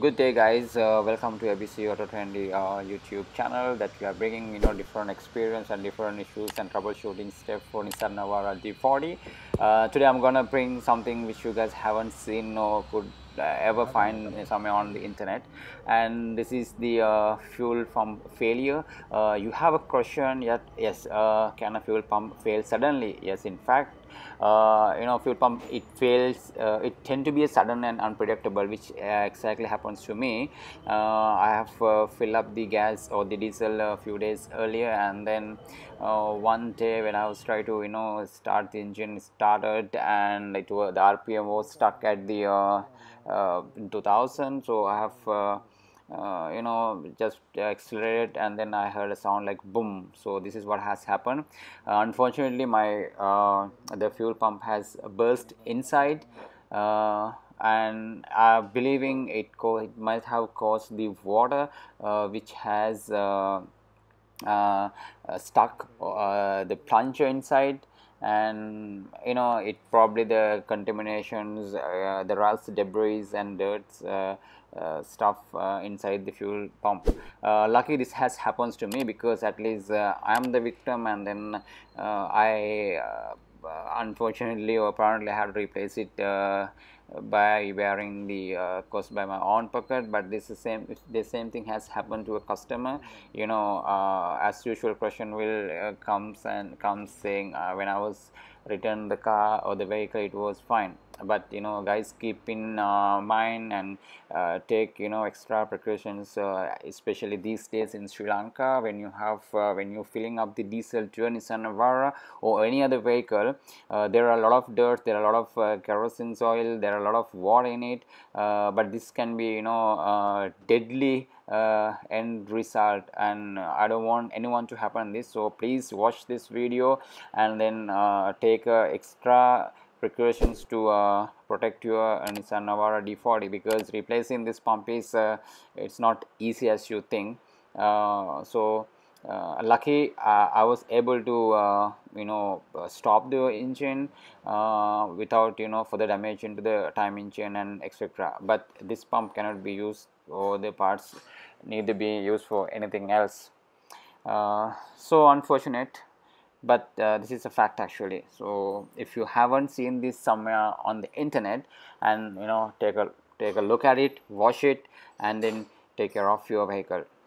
Good day guys, welcome to abc auto trendy youtube channel that we are bringing different experience and different issues and troubleshooting step for Nissan Navara D40. Today I'm gonna bring something which you guys haven't seen or could ever find somewhere on the internet, and this is the fuel pump failure. You have a question yet? Yes. Can a fuel pump fail suddenly? Yes, in fact, fuel pump, it fails, it tend to be a sudden and unpredictable, which exactly happens to me. I have filled up the gas or the diesel a few days earlier, and then one day when I was trying to start the engine, started and it was, the RPM was stuck at the 2000, so I have just accelerated, and then I heard a sound like boom. So this is what has happened. Unfortunately, my the fuel pump has burst inside, and I'm believing it might have caused the water which has stuck the plunger inside. And it probably the contaminations, the rust, debris and dirt stuff inside the fuel pump. Lucky this has happened to me, because at least I am the victim, and then unfortunately or apparently I had to replace it by wearing the cost by my own pocket. But this is the same thing has happened to a customer. As usual, question will comes saying, when I was returned the car or the vehicle, it was fine. But guys, keep in mind and take extra precautions, especially these days in Sri Lanka, when you have when you're filling up the diesel to a Nissan Navara or any other vehicle, there are a lot of dirt, there are a lot of kerosene oil, there are a lot of water in it, but this can be deadly end result, and I don't want anyone to happen this. So please watch this video and then take extra precautions to protect your Nissan Navara D40, because replacing this pump is it's not easy as you think. Lucky I was able to stop the engine without further damage into the time engine and etc. But this pump cannot be used, or the parts need to be used for anything else. So unfortunate, but this is a fact actually. So if you haven't seen this somewhere on the internet, and take a look at it, watch it, and then take care of your vehicle.